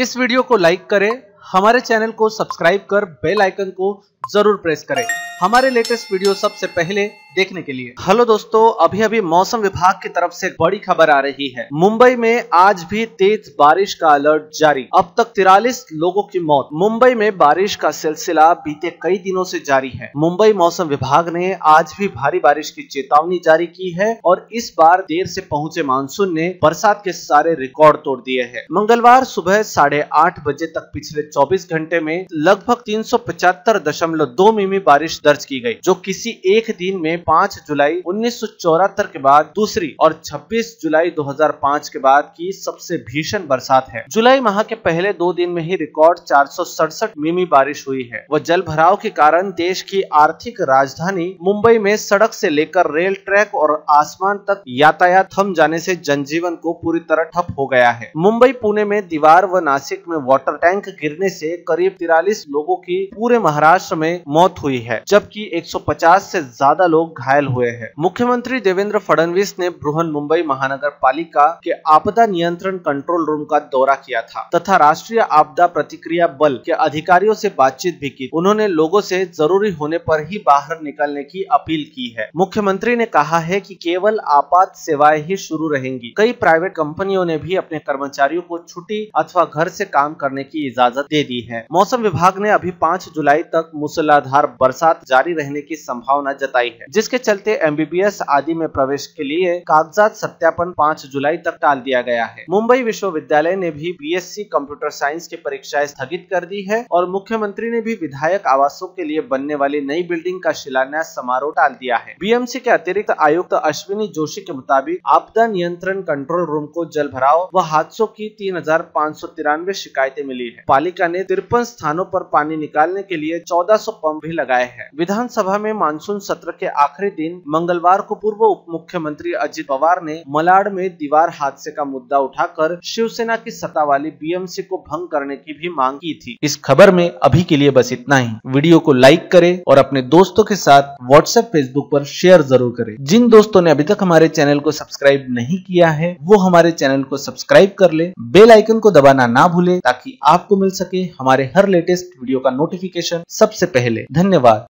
इस वीडियो को लाइक करें, हमारे चैनल को सब्सक्राइब कर बेल आइकन को जरूर प्रेस करें हमारे लेटेस्ट वीडियो सबसे पहले देखने के लिए। हेलो दोस्तों, अभी अभी मौसम विभाग की तरफ से बड़ी खबर आ रही है। मुंबई में आज भी तेज बारिश का अलर्ट जारी, अब तक 43 लोगों की मौत। मुंबई में बारिश का सिलसिला बीते कई दिनों से जारी है। मुंबई मौसम विभाग ने आज भी भारी बारिश की चेतावनी जारी की है और इस बार देर से पहुंचे मानसून ने बरसात के सारे रिकॉर्ड तोड़ दिए है। मंगलवार सुबह 8:30 बजे तक पिछले 24 घंटे में लगभग 375.2 मिमी बारिश दर्ज की गई, जो किसी एक दिन में 5 जुलाई 1974 के बाद दूसरी और 26 जुलाई 2005 के बाद की सबसे भीषण बरसात है। जुलाई माह के पहले 2 दिन में ही रिकॉर्ड 467 मिमी बारिश हुई है। वह जल भराव के कारण देश की आर्थिक राजधानी मुंबई में सड़क से लेकर रेल ट्रैक और आसमान तक यातायात थम जाने से जनजीवन को पूरी तरह ठप हो गया है। मुंबई पुणे में दीवार व नासिक में वाटर टैंक गिरने से करीब 43 लोगों की पूरे महाराष्ट्र में मौत हुई है, जबकि 150 से ज्यादा लोग घायल हुए हैं। मुख्यमंत्री देवेंद्र फडणवीस ने बृहन मुंबई महानगर पालिका के आपदा नियंत्रण कंट्रोल रूम का दौरा किया था तथा राष्ट्रीय आपदा प्रतिक्रिया बल के अधिकारियों से बातचीत भी की। उन्होंने लोगों से जरूरी होने पर ही बाहर निकलने की अपील की है। मुख्यमंत्री ने कहा है कि केवल आपात सेवाएं ही शुरू रहेंगी। कई प्राइवेट कंपनियों ने भी अपने कर्मचारियों को छुट्टी अथवा घर से काम करने की इजाजत दे दी है। मौसम विभाग ने अभी 5 जुलाई तक मूसलाधार बरसात जारी रहने की संभावना जताई है, इसके चलते एमबीबीएस आदि में प्रवेश के लिए कागजात सत्यापन 5 जुलाई तक टाल दिया गया है। मुंबई विश्वविद्यालय ने भी बीएससी कंप्यूटर साइंस की परीक्षाएं स्थगित कर दी है और मुख्यमंत्री ने भी विधायक आवासों के लिए बनने वाली नई बिल्डिंग का शिलान्यास समारोह टाल दिया है। बीएमसी के अतिरिक्त आयुक्त अश्विनी जोशी के मुताबिक आपदा नियंत्रण कंट्रोल रूम को जल भराव व हादसों की 3593 शिकायतें मिली है। पालिका ने 53 स्थानों पर पानी निकालने के लिए 1400 पंप भी लगाए हैं। विधानसभा में मानसून सत्र के आखिरी दिन मंगलवार को पूर्व उप मुख्यमंत्री अजीत पवार ने मलाड में दीवार हादसे का मुद्दा उठाकर शिवसेना की सत्ता वाली बीएमसी को भंग करने की भी मांग की थी। इस खबर में अभी के लिए बस इतना ही। वीडियो को लाइक करें और अपने दोस्तों के साथ व्हाट्सएप, फेसबुक पर शेयर जरूर करें। जिन दोस्तों ने अभी तक हमारे चैनल को सब्सक्राइब नहीं किया है वो हमारे चैनल को सब्सक्राइब कर ले। बेल आइकन को दबाना ना भूले ताकि आपको मिल सके हमारे हर लेटेस्ट वीडियो का नोटिफिकेशन सबसे पहले। धन्यवाद।